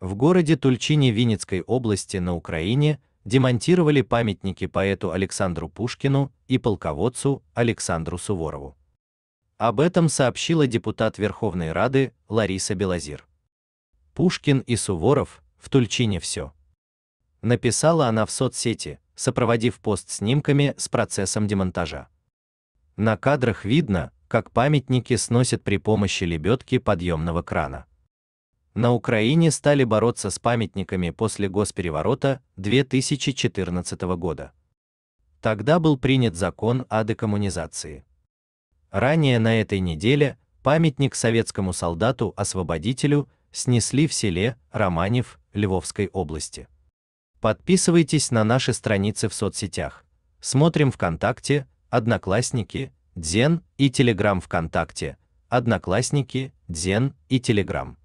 В городе Тульчине Винницкой области на Украине демонтировали памятники поэту Александру Пушкину и полководцу Александру Суворову. Об этом сообщила депутат Верховной Рады Лариса Белозир. «Пушкин и Суворов, в Тульчине все», — написала она в соцсети, сопроводив пост снимками с процессом демонтажа. На кадрах видно, как памятники сносят при помощи лебедки подъемного крана. На Украине стали бороться с памятниками после госпереворота 2014 года. Тогда был принят закон о декоммунизации. Ранее на этой неделе памятник советскому солдату-освободителю снесли в селе Романев Львовской области. Подписывайтесь на наши страницы в соцсетях. Смотрим ВКонтакте, Одноклассники, Дзен и Телеграм. ВКонтакте, Одноклассники, Дзен и Телеграм.